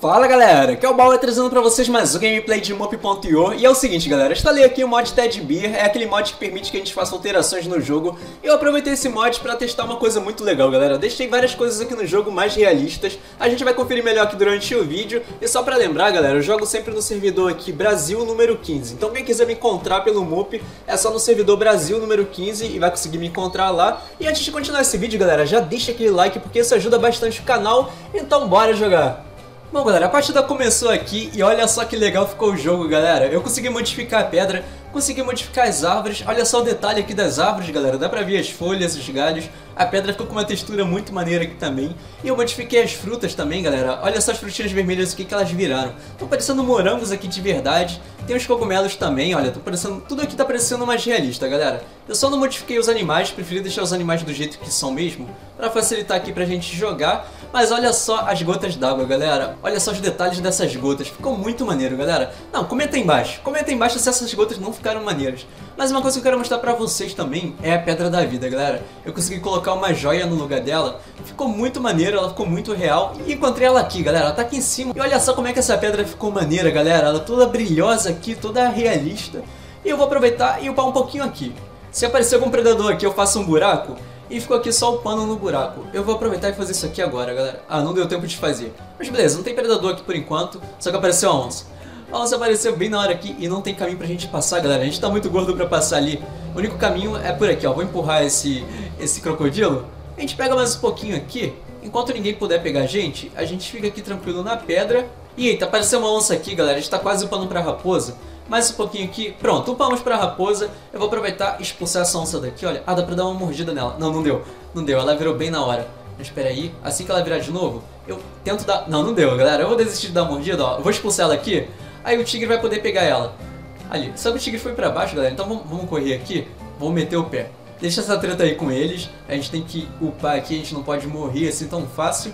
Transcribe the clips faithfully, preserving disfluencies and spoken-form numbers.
Fala galera, aqui é o Bauer trazendo pra vocês mais um gameplay de Mope ponto i o. E é o seguinte galera, eu instalei aqui o mod Teddy Bear, é aquele mod que permite que a gente faça alterações no jogo. E eu aproveitei esse mod pra testar uma coisa muito legal galera, eu deixei várias coisas aqui no jogo mais realistas. A gente vai conferir melhor aqui durante o vídeo. E só pra lembrar galera, eu jogo sempre no servidor aqui Brasil Número quinze. Então quem quiser me encontrar pelo Mope, é só no servidor Brasil Número quinze e vai conseguir me encontrar lá. E antes de continuar esse vídeo galera, já deixa aquele like porque isso ajuda bastante o canal. Então bora jogar! Bom galera, a partida começou aqui e olha só que legal ficou o jogo galera. Eu consegui modificar a pedra, consegui modificar as árvores. Olha só o detalhe aqui das árvores galera, dá pra ver as folhas, os galhos. A pedra ficou com uma textura muito maneira aqui também. E eu modifiquei as frutas também galera. Olha só as frutinhas vermelhas aqui que elas viraram. Estão parecendo morangos aqui de verdade. Tem os cogumelos também, olha, tô parecendo... tudo aqui tá parecendo mais realista galera. Eu só não modifiquei os animais, preferi deixar os animais do jeito que são mesmo, pra facilitar aqui pra gente jogar. Mas olha só as gotas d'água galera, olha só os detalhes dessas gotas, ficou muito maneiro galera. Não, comenta aí embaixo, comenta aí embaixo se essas gotas não ficaram maneiras. Mas uma coisa que eu quero mostrar pra vocês também é a pedra da vida galera. Eu consegui colocar uma joia no lugar dela, ficou muito maneiro, ela ficou muito real. E encontrei ela aqui galera, ela tá aqui em cima. E olha só como é que essa pedra ficou maneira galera, ela toda brilhosa aqui, toda realista. E eu vou aproveitar e upar um pouquinho aqui. Se aparecer algum predador aqui eu faço um buraco. E ficou aqui só o pano no buraco. Eu vou aproveitar e fazer isso aqui agora, galera. Ah, não deu tempo de fazer. Mas beleza, não tem predador aqui por enquanto. Só que apareceu a onça. A onça apareceu bem na hora aqui e não tem caminho pra gente passar, galera. A gente tá muito gordo pra passar ali. O único caminho é por aqui, ó. Vou empurrar esse, esse crocodilo. A gente pega mais um pouquinho aqui. Enquanto ninguém puder pegar a gente, a gente fica aqui tranquilo na pedra. E eita, apareceu uma onça aqui, galera. A gente tá quase upando pra raposa. Mais um pouquinho aqui. Pronto, upamos pra raposa. Eu vou aproveitar e expulsar essa onça daqui, olha. Ah, dá pra dar uma mordida nela. Não, não deu. Não deu, ela virou bem na hora. Mas espera aí. Assim que ela virar de novo, eu tento dar... Não, não deu, galera. Eu vou desistir de dar uma mordida, ó. Eu vou expulsar ela aqui. Aí o tigre vai poder pegar ela. Ali. Só que o tigre foi pra baixo, galera. Então vamos, vamos correr aqui. Vamos meter o pé. Deixa essa treta aí com eles. A gente tem que upar aqui. A gente não pode morrer assim tão fácil.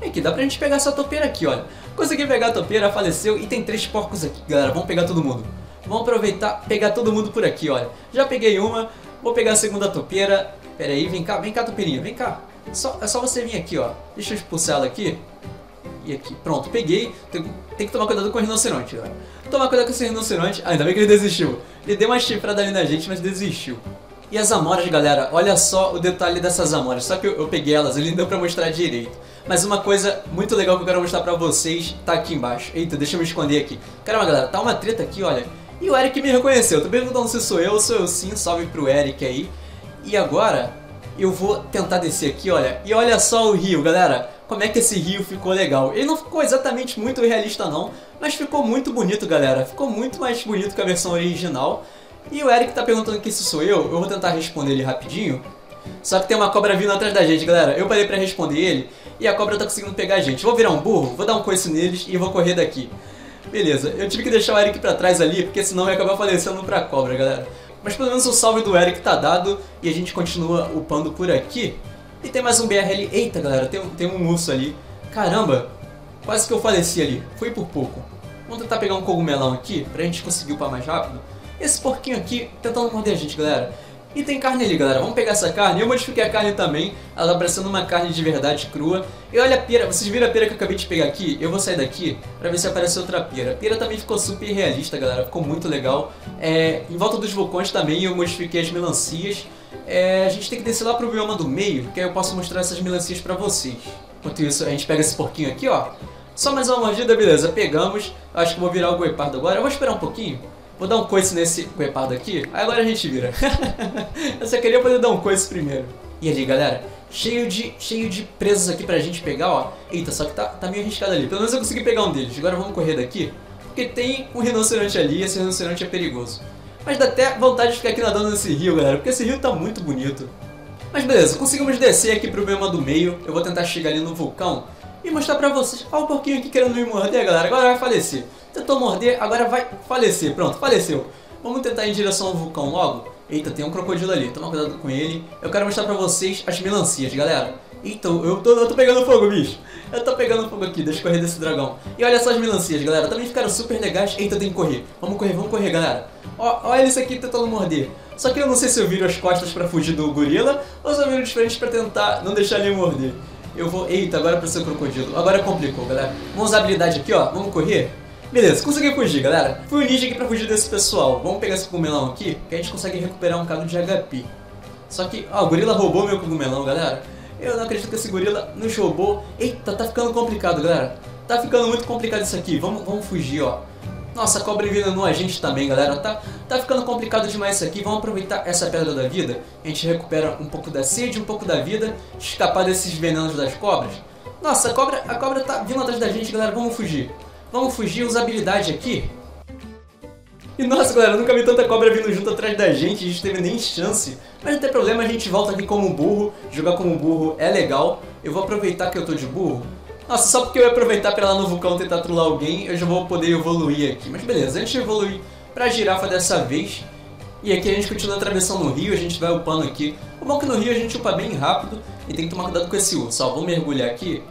É que dá pra gente pegar essa topeira aqui, olha. Consegui pegar a topeira, faleceu e tem três porcos aqui, galera. Vamos pegar todo mundo. Vamos aproveitar, pegar todo mundo por aqui, olha. Já peguei uma, vou pegar a segunda topeira. Pera aí, vem cá, vem cá, topeirinha, vem cá. Só, é só você vir aqui, ó. Deixa eu expulsar ela aqui. E aqui, pronto, peguei. Tem, tem que tomar cuidado com o rinoceronte, galera. Tomar cuidado com esse rinoceronte. Ah, ainda bem que ele desistiu. Ele deu uma chifrada ali na gente, mas desistiu. E as amoras, galera, olha só o detalhe dessas amoras. Só que eu, eu peguei elas, ele não deu pra mostrar direito. Mas uma coisa muito legal que eu quero mostrar pra vocês tá aqui embaixo. Eita, deixa eu me esconder aqui. Caramba, galera, tá uma treta aqui, olha. E o Eric me reconheceu. Tô perguntando se sou eu, sou eu sim. Salve pro Eric aí. E agora eu vou tentar descer aqui, olha. E olha só o rio, galera. Como é que esse rio ficou legal. Ele não ficou exatamente muito realista não, mas ficou muito bonito, galera. Ficou muito mais bonito que a versão original. E o Eric tá perguntando que se sou eu, eu vou tentar responder ele rapidinho. Só que tem uma cobra vindo atrás da gente, galera. Eu parei pra responder ele e a cobra tá conseguindo pegar a gente. Vou virar um burro, vou dar um coice neles e vou correr daqui. Beleza, eu tive que deixar o Eric pra trás ali, porque senão eu ia acabar falecendo pra cobra, galera. Mas pelo menos o salve do Eric tá dado e a gente continua upando por aqui. E tem mais um B R ali. Eita, galera, tem, tem um urso ali. Caramba, quase que eu faleci ali. Foi por pouco. Vamos tentar pegar um cogumelão aqui, pra gente conseguir upar mais rápido. Esse porquinho aqui tentando morder a gente, galera. E tem carne ali, galera. Vamos pegar essa carne. Eu modifiquei a carne também. Ela tá parecendo uma carne de verdade crua. E olha a pera. Vocês viram a pera que eu acabei de pegar aqui? Eu vou sair daqui pra ver se aparece outra pera. A pera também ficou super realista, galera. Ficou muito legal. É... Em volta dos vulcões também eu modifiquei as melancias. É... A gente tem que descer lá pro bioma do meio, que aí eu posso mostrar essas melancias pra vocês. Enquanto isso, a gente pega esse porquinho aqui, ó. Só mais uma mordida, beleza. Pegamos. Acho que vou virar o guepardo agora. Eu vou esperar um pouquinho. Vou dar um coice nesse guepardo aqui, aí agora a gente vira. Eu só queria poder dar um coice primeiro. E ali, galera, cheio de, cheio de presas aqui pra gente pegar, ó. Eita, só que tá, tá meio arriscado ali. Pelo menos eu consegui pegar um deles. Agora vamos correr daqui, porque tem um rinoceronte ali e esse rinoceronte é perigoso. Mas dá até vontade de ficar aqui nadando nesse rio, galera, porque esse rio tá muito bonito. Mas beleza, conseguimos descer aqui pro bioma do meio. Eu vou tentar chegar ali no vulcão e mostrar pra vocês. Olha o porquinho aqui querendo me morder, galera. Agora vai falecer. Tentou morder, agora vai falecer. Pronto, faleceu. Vamos tentar ir em direção ao vulcão logo. Eita, tem um crocodilo ali. Toma cuidado com ele. Eu quero mostrar pra vocês as melancias, galera. Eita, eu tô, eu tô pegando fogo, bicho. Eu tô pegando fogo aqui. Deixa eu correr desse dragão. E olha só as melancias, galera. Também ficaram super legais. Eita, tem que correr. Vamos correr, vamos correr, galera. Ó, olha isso aqui tentando morder. Só que eu não sei se eu viro as costas pra fugir do gorila ou se eu viro de frente pra tentar não deixar ele morder. eu vou... Eita, agora apareceu o crocodilo. Agora complicou, galera. Vamos usar a habilidade aqui, ó. Vamos correr. Beleza, consegui fugir, galera. Fui ninja aqui pra fugir desse pessoal. Vamos pegar esse cogumelão aqui, que a gente consegue recuperar um bocado de H P. Só que, ó, o gorila roubou meu cogumelão, galera. Eu não acredito que esse gorila nos roubou. Eita, tá ficando complicado, galera. Tá ficando muito complicado isso aqui. Vamos, vamos fugir, ó. Nossa, a cobra envenenou a gente também, galera. Tá, tá ficando complicado demais isso aqui. Vamos aproveitar essa pedra da vida. A gente recupera um pouco da sede, um pouco da vida. Escapar desses venenos das cobras. Nossa, a cobra, a cobra tá vindo atrás da gente, galera. Vamos fugir. Vamos fugir, usa habilidade aqui. E nossa, galera, eu nunca vi tanta cobra vindo junto atrás da gente. A gente teve nem chance. Mas não tem problema, a gente volta aqui como burro. Jogar como burro é legal. Eu vou aproveitar que eu tô de burro. Nossa, só porque eu ia aproveitar pra ir lá no vulcão tentar trollar alguém, eu já vou poder evoluir aqui. Mas beleza, a gente evolui pra girafa dessa vez. E aqui a gente continua atravessando o rio, a gente vai upando aqui. O bom é que no rio a gente upa bem rápido. E tem que tomar cuidado com esse urso, ó. Vou mergulhar aqui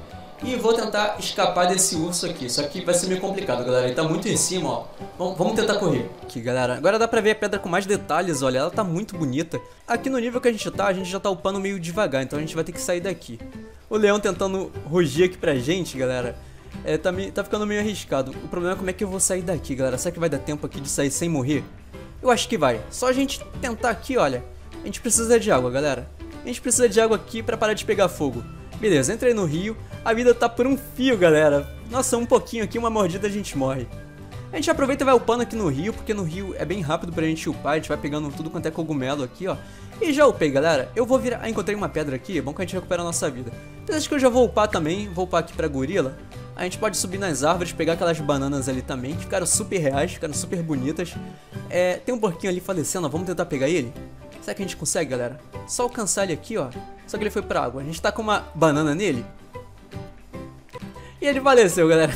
e vou tentar escapar desse urso aqui. Só que vai ser meio complicado, galera. Ele tá muito em cima, ó. Bom, vamos tentar correr. Aqui, galera. Agora dá pra ver a pedra com mais detalhes, olha. Ela tá muito bonita. Aqui no nível que a gente tá, a gente já tá upando meio devagar. Então a gente vai ter que sair daqui. O leão tentando rugir aqui pra gente, galera, é, tá, me, tá ficando meio arriscado. O problema é como é que eu vou sair daqui, galera. Será que vai dar tempo aqui de sair sem morrer? Eu acho que vai. Só a gente tentar aqui, olha. A gente precisa de água, galera. A gente precisa de água aqui pra parar de pegar fogo. Beleza, entrei no rio. A vida tá por um fio, galera. Nossa, um pouquinho aqui, uma mordida a gente morre. A gente aproveita e vai upando aqui no rio, porque no rio é bem rápido pra gente upar. A gente vai pegando tudo quanto é cogumelo aqui, ó. E já upei, galera. Eu vou virar... Ah, encontrei uma pedra aqui. É bom que a gente recupera a nossa vida. Apesar de que eu já vou upar também. Vou upar aqui pra gorila. A gente pode subir nas árvores, pegar aquelas bananas ali também, que ficaram super reais, ficaram super bonitas. É... Tem um porquinho ali falecendo, ó. Vamos tentar pegar ele? Será que a gente consegue, galera? Só alcançar ele aqui, ó. Só que ele foi pra água. A gente tá com uma banana nele. E ele faleceu, galera.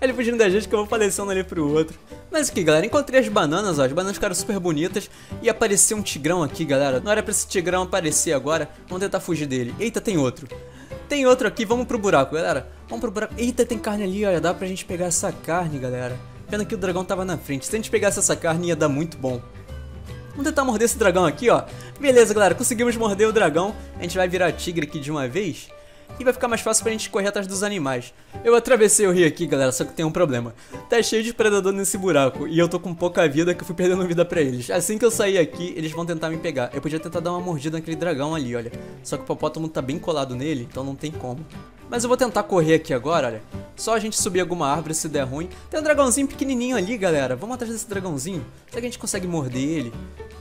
Ele fugindo da gente que eu vou falecendo ali pro outro. Mas aqui, galera, encontrei as bananas, ó. As bananas ficaram super bonitas. E apareceu um tigrão aqui, galera. Não era pra esse tigrão aparecer agora. Vamos tentar fugir dele. Eita, tem outro. Tem outro aqui. Vamos pro buraco, galera. Vamos pro buraco. Eita, tem carne ali, olha. Dá pra gente pegar essa carne, galera. Pena que o dragão tava na frente. Se a gente pegasse essa carne, ia dar muito bom. Vamos tentar morder esse dragão aqui, ó. Beleza, galera. Conseguimos morder o dragão. A gente vai virar tigre aqui de uma vez. E vai ficar mais fácil pra gente correr atrás dos animais. Eu atravessei o rio aqui, galera, só que tem um problema. Tá cheio de predador nesse buraco. E eu tô com pouca vida, que eu fui perdendo vida pra eles. Assim que eu sair aqui, eles vão tentar me pegar. Eu podia tentar dar uma mordida naquele dragão ali, olha. Só que o hipopótamo tá bem colado nele, então não tem como. Mas eu vou tentar correr aqui agora, olha. Só a gente subir alguma árvore se der ruim. Tem um dragãozinho pequenininho ali, galera. Vamos atrás desse dragãozinho. Será que a gente consegue morder ele?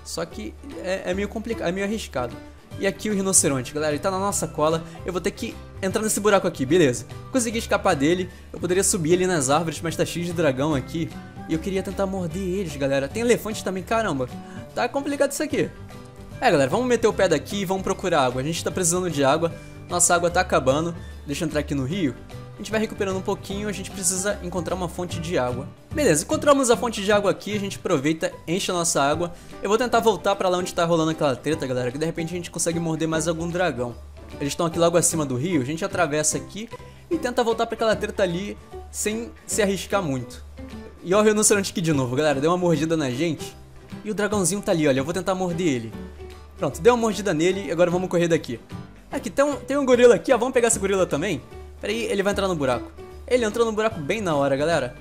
Só que é, é meio complicado, é meio arriscado. E aqui o rinoceronte, galera, ele tá na nossa cola. Eu vou ter que entrar nesse buraco aqui, beleza. Consegui escapar dele. Eu poderia subir ali nas árvores, mas tá cheio de dragão aqui. E eu queria tentar morder eles, galera. Tem elefante também, caramba. Tá complicado isso aqui. É, galera, vamos meter o pé daqui e vamos procurar água. A gente tá precisando de água. Nossa água tá acabando. Deixa eu entrar aqui no rio. A gente vai recuperando um pouquinho. A gente precisa encontrar uma fonte de água. Beleza, encontramos a fonte de água aqui. A gente aproveita, enche a nossa água. Eu vou tentar voltar pra lá onde tá rolando aquela treta, galera, que de repente a gente consegue morder mais algum dragão. Eles estão aqui logo acima do rio. A gente atravessa aqui e tenta voltar pra aquela treta ali sem se arriscar muito. E olha o rinoceronte aqui de novo, galera. Deu uma mordida na gente. E o dragãozinho tá ali, olha. Eu vou tentar morder ele. Pronto, deu uma mordida nele e agora vamos correr daqui. Aqui, tem um, tem um gorila aqui, ó. Vamos pegar esse gorila também. Pera aí, ele vai entrar no buraco. Ele entrou no buraco bem na hora, galera.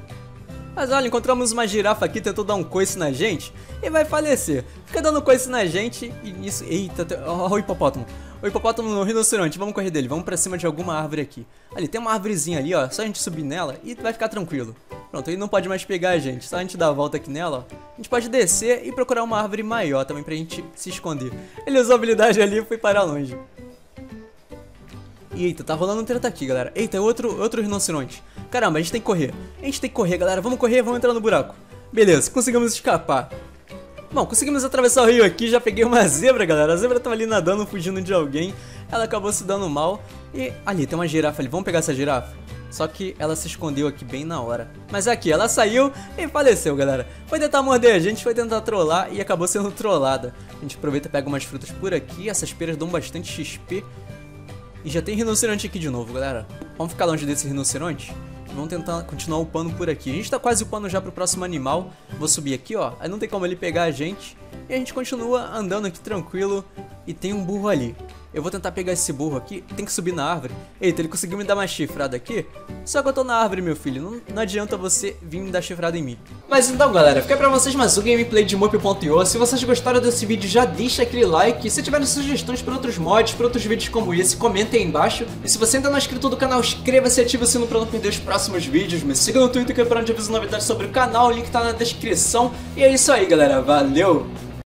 Mas olha, encontramos uma girafa aqui, tentou dar um coice na gente e vai falecer. Fica dando coice na gente e isso... Eita, tem... oh, o hipopótamo. O hipopótamo no rinoceronte, vamos correr dele. Vamos pra cima de alguma árvore aqui. Ali, tem uma árvorezinha ali, ó. Só a gente subir nela e vai ficar tranquilo. Pronto, ele não pode mais pegar a gente. Só a gente dar a volta aqui nela, ó. A gente pode descer e procurar uma árvore maior também pra gente se esconder. Ele usou a habilidade ali e foi para longe. Eita, tá rolando um treta aqui, galera. Eita, outro, outro rinoceronte. Caramba, a gente tem que correr. A gente tem que correr, galera. Vamos correr, vamos entrar no buraco. Beleza, conseguimos escapar. Bom, conseguimos atravessar o rio aqui. Já peguei uma zebra, galera. A zebra tava ali nadando, fugindo de alguém. Ela acabou se dando mal. E ali, tem uma girafa ali. Vamos pegar essa girafa? Só que ela se escondeu aqui bem na hora. Mas aqui, ela saiu e faleceu, galera. Foi tentar morder a gente, foi tentar trollar e acabou sendo trollada. A gente aproveita e pega umas frutas por aqui. Essas peras dão bastante X P. E já tem rinoceronte aqui de novo, galera. Vamos ficar longe desse rinoceronte. Vamos tentar continuar upando por aqui. A gente tá quase upando já pro próximo animal. Vou subir aqui, ó. Aí não tem como ele pegar a gente. E a gente continua andando aqui tranquilo. E tem um burro ali. Eu vou tentar pegar esse burro aqui. Tem que subir na árvore. Eita, ele conseguiu me dar uma chifrada aqui. Só que eu tô na árvore, meu filho. Não, não adianta você vir me dar chifrada em mim. Mas então, galera, fica pra vocês mais um gameplay de Mope ponto i o. Se vocês gostaram desse vídeo, já deixa aquele like. Se tiverem sugestões para outros mods, para outros vídeos como esse, comentem aí embaixo. E se você ainda não é inscrito do canal, inscreva-se e ative o sino pra não perder os próximos vídeos. Me siga no Twitter que é pra onde aviso novidades sobre o canal. O link tá na descrição. E é isso aí, galera. Valeu!